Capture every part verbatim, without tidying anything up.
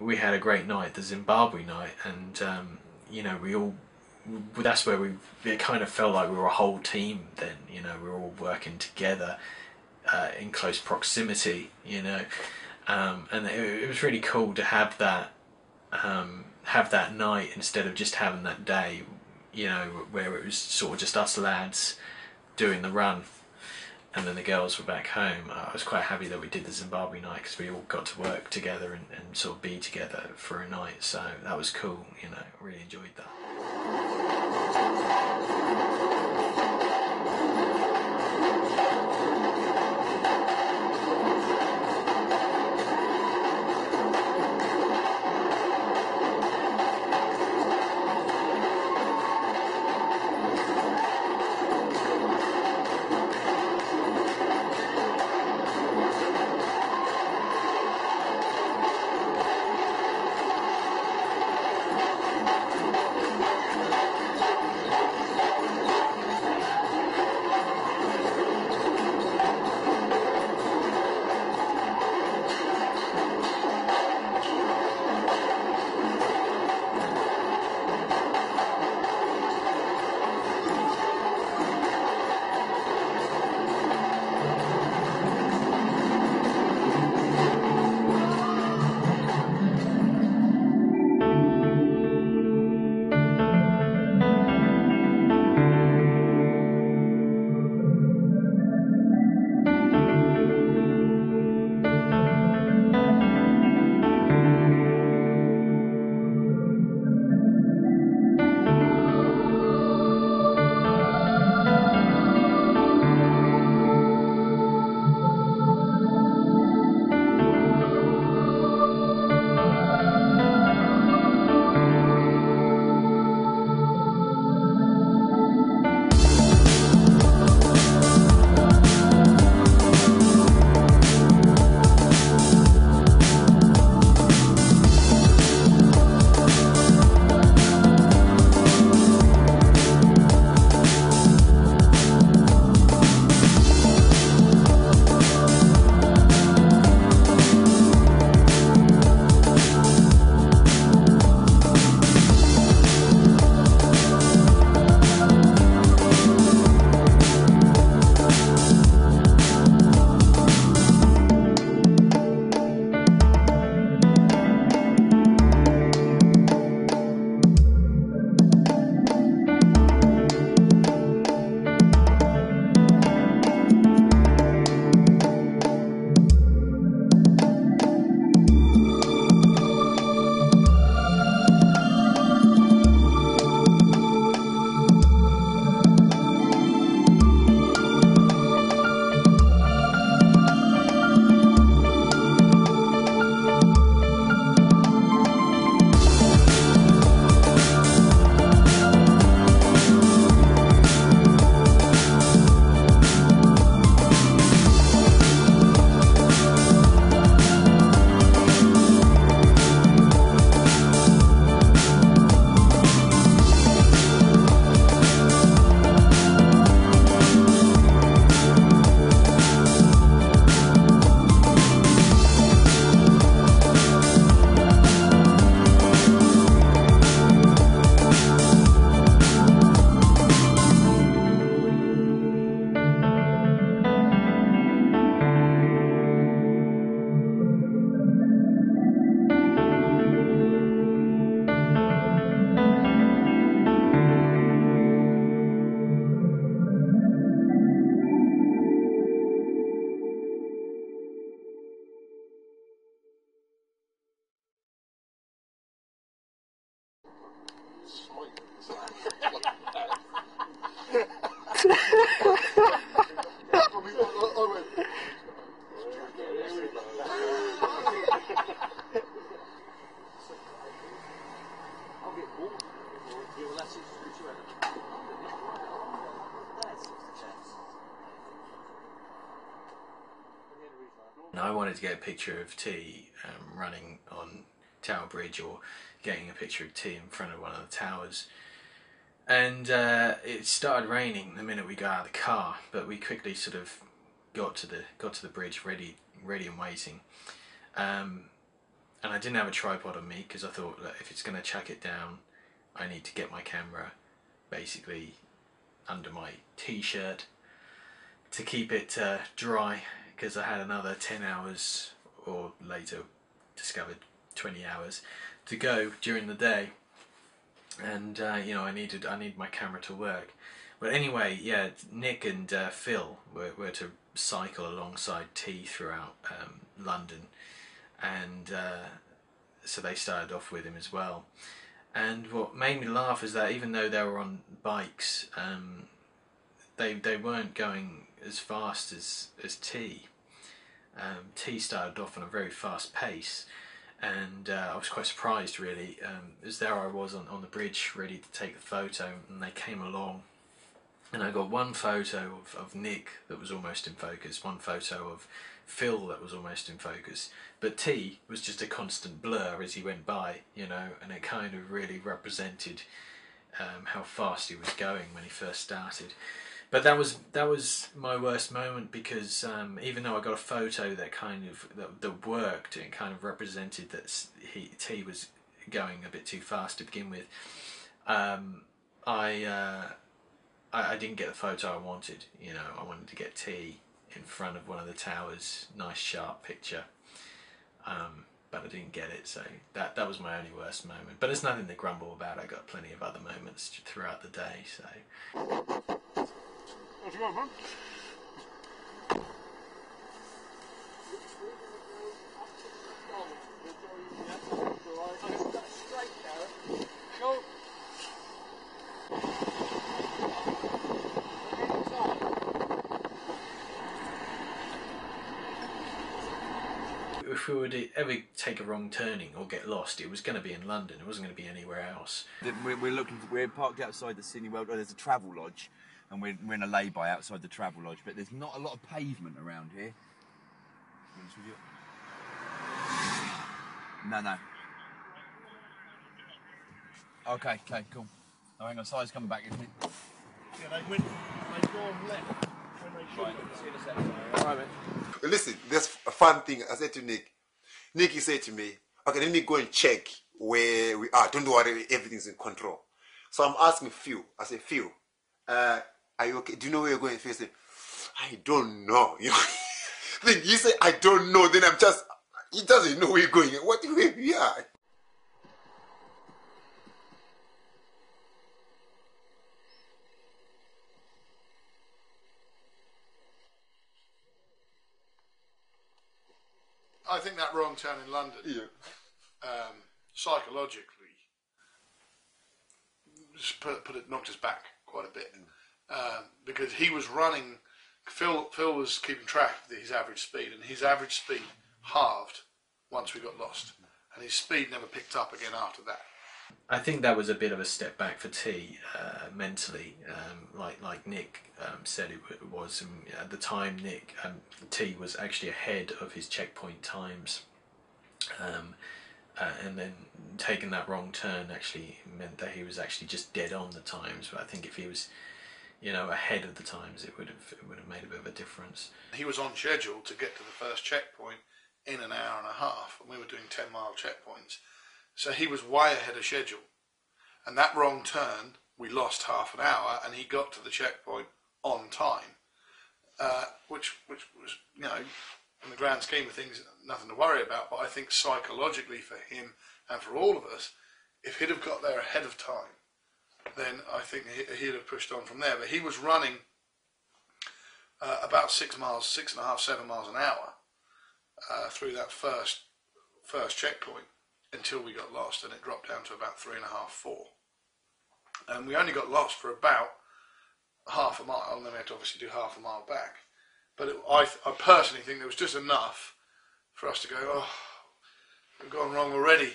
We had a great night, the Zimbabwe night, and um, you know, we all, that's where we, it kind of felt like we were a whole team then, you know, we were all working together uh, in close proximity, you know, um, and it, it was really cool to have that, um, have that night instead of just having that day, you know, where it was sort of just us lads doing the run. And then the girls were back home. I was quite happy that we did the Zimbabwe night because we all got to work together and, and sort of be together for a night. So that was cool, you know, I really enjoyed that. I wanted to get a picture of T um, running on Tower Bridge, or getting a picture of T in front of one of the towers. And uh, it started raining the minute we got out of the car, but we quickly sort of got to the got to the bridge, ready, ready and waiting. Um, and I didn't have a tripod on me because I thought that if it's going to chuck it down, I need to get my camera basically under my t-shirt to keep it uh, dry, because I had another ten hours, or later discovered twenty hours, to go during the day, and uh, you know, I needed I need my camera to work. But anyway, yeah, Nick and uh, Phil were, were to cycle alongside T throughout um, London, and uh, so they started off with him as well. And what made me laugh is that even though they were on bikes, um, they they weren't going as fast as as T. Um, T started off on a very fast pace, and uh, I was quite surprised, really, um, as there I was on, on the bridge ready to take the photo, and they came along, and I got one photo of, of Nick that was almost in focus, one photo of Phil that was almost in focus, but T was just a constant blur as he went by, you know, and it kind of really represented um, how fast he was going when he first started. But that was that was my worst moment, because um, even though I got a photo that kind of that, that worked and kind of represented that he T was going a bit too fast to begin with, um, I, uh, I I didn't get the photo I wanted. You know, I wanted to get T in front of one of the towers, nice sharp picture, um, but I didn't get it. So that that was my only worst moment. But it's nothing to grumble about. I got plenty of other moments throughout the day. So. What you want, man? If we would ever take a wrong turning or get lost, it was going to be in London. It wasn't going to be anywhere else. We're, we're looking. For, we're parked outside the Sydney World. Oh, there's a Travel Lodge. And we're, we're in a lay-by outside the Travel Lodge, but there's not a lot of pavement around here. No, no. Okay, okay, cool. Oh, hang on, side's coming back, isn't it? Yeah, they went, they've gone left when they should have. Right, mate. Listen, there's a fun thing I said to Nick. Nick, he said to me, okay, let me go and check where we are. Don't worry, everything's in control. So I'm asking Phil, I said, Phil, Uh, are you okay? Do you know where you're going? He said, I don't know. You know? Then you say, I don't know. Then I'm just, he doesn't know where you're going. What do we are? I think that wrong turn in London, yeah. um, psychologically, just put, put it knocked us back. Quite a bit, uh, because he was running. Phil Phil was keeping track of his average speed, and his average speed halved once we got lost, and his speed never picked up again after that. I think that was a bit of a step back for T uh, mentally, um, like like Nick um, said it was. And at the time, Nick um, T was actually ahead of his checkpoint times, um, uh, and then taking that wrong turn actually meant that he was actually just dead on the times. But I think if he was, you know, ahead of the times, it would have it would have made a bit of a difference. He was on schedule to get to the first checkpoint in an hour and a half, and we were doing ten mile checkpoints, so he was way ahead of schedule. And that wrong turn, we lost half an hour, and he got to the checkpoint on time, uh, which which was, you know, in the grand scheme of things, nothing to worry about. But I think psychologically for him, and for all of us, if he'd have got there ahead of time, then I think he'd have pushed on from there. But he was running uh, about six miles, six and a half, seven miles an hour uh, through that first first checkpoint until we got lost, and it dropped down to about three and a half, four. And we only got lost for about half a mile, and then we had to obviously do half a mile back. But it, I, I personally think there was just enough for us to go, oh, we've gone wrong already.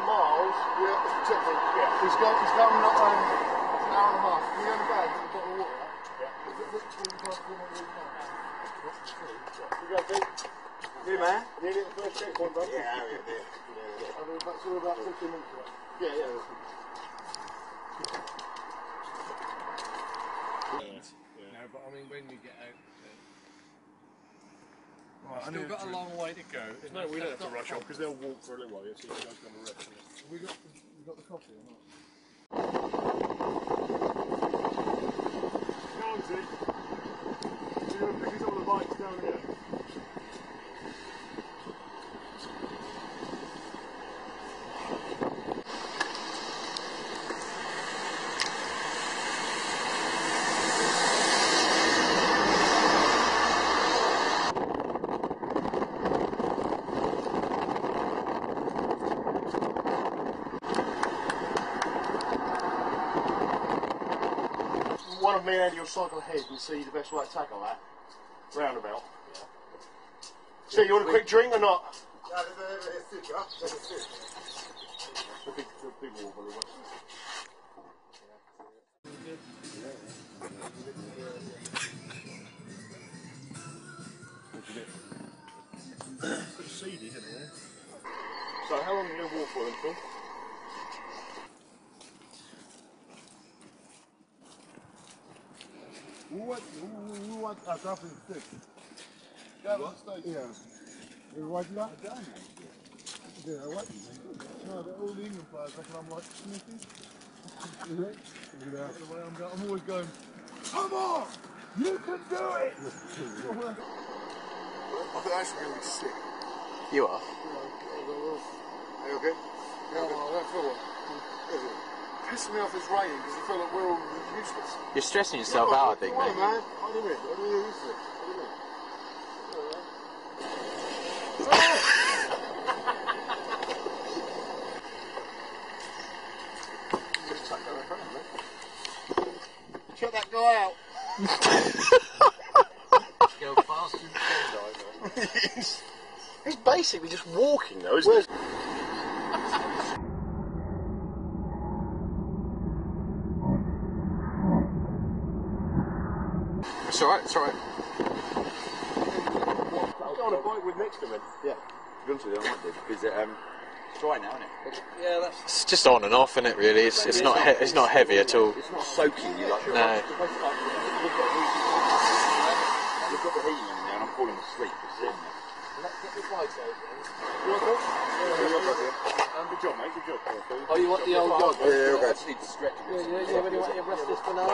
Miles, yeah, it's different. Yeah, he's got, he's got not. Um, hour and a half. We're going to bed and bottle of water. Yeah. Is it literally the first one on the weekend? You go, man. You did the first checkpoint, brother. Yeah, I did. It's all about fifteen minutes away. Yeah, yeah. No, but I mean, when you get out. Right, still got a long way to go. No, we don't have to rush off because they'll walk for a little while. You see, you guys going to rest. Have we got the, we got the coffee or not? County. So you're picking all the bikes down here. One of me and Andy will cycle ahead and see the best way to tackle that roundabout. Yeah. So you want a quick drink or not? Yeah, there's a bit of a sip. The big, the big wall, by the way. It's seedy, isn't it? So how long are you going to walk for them, Phil? We want, we want a coffee stick. Yeah, what? Yeah. We want that? Yeah, what? No, the old England players, I can like Smithy. Yeah. I'm always going, come on! You can do it! I think I should be really sick. You are? Are you okay? Yeah, well, I don't feel well. Pissing me off is raining because I feel like we're all useless. You're stressing yourself yeah, out, I think, mate. man. I do it. I do it. Just tuck that up, mate. Shut that guy out. Go faster than Tendai, mate. He's basically just walking, though, isn't he? It's alright, it's alright. I'll go on a bike with next to him. Yeah. Run to the might do because um, it's dry now, isn't it? Yeah, that's. It's just on and off, isn't it? Really, it's it's, it's not he it's not heavy at all. It's not soaking you like. No. Right. You've got the heat in there, and I'm falling asleep. Let's get this light over. You want to? Good job, mate. Good job. Oh, you want the old dog? Yeah, yeah. I just need to stretch. Yeah, yeah, yeah. When you want your breast this for now.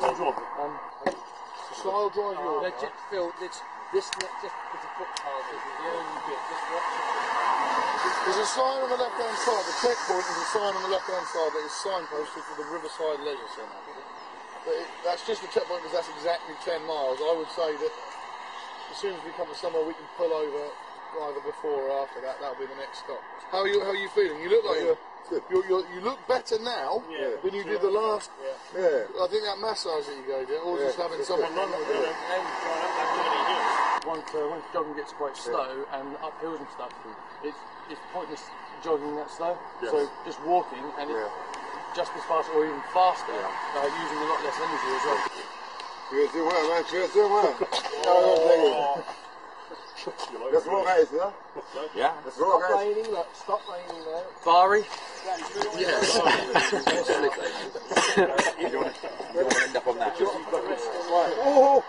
Good job. Style drive oh, your right. Phil, it's this left with the foot part is the only bit. There's a sign on the left hand side, the checkpoint is a sign on the left hand side that is signposted for the Riverside Leisure Center. But it, that's just the checkpoint because that's exactly ten miles. I would say that as soon as we come to somewhere we can pull over either before or after that, that'll be the next stop. How are you, how are you feeling? You look like yeah. you're... You're, you're, you look better now yeah. than you did the last. Yeah. Yeah. I think that massage that you gave, yeah, or yeah. just having it's someone run with it. Once uh, once jogging gets quite slow yeah. and up hills and stuff, it's it's pointless jogging that slow. Yes. So just walking and yeah. it's just as fast or even faster, yeah. uh, using a lot less energy as well. You're doing well, man. You're doing well. Oh. That's what that is, yeah? Yeah. That's Stop what that is. Raining, look. Stop raining there. Bari? Yeah. You don't want to end up on that. Oh!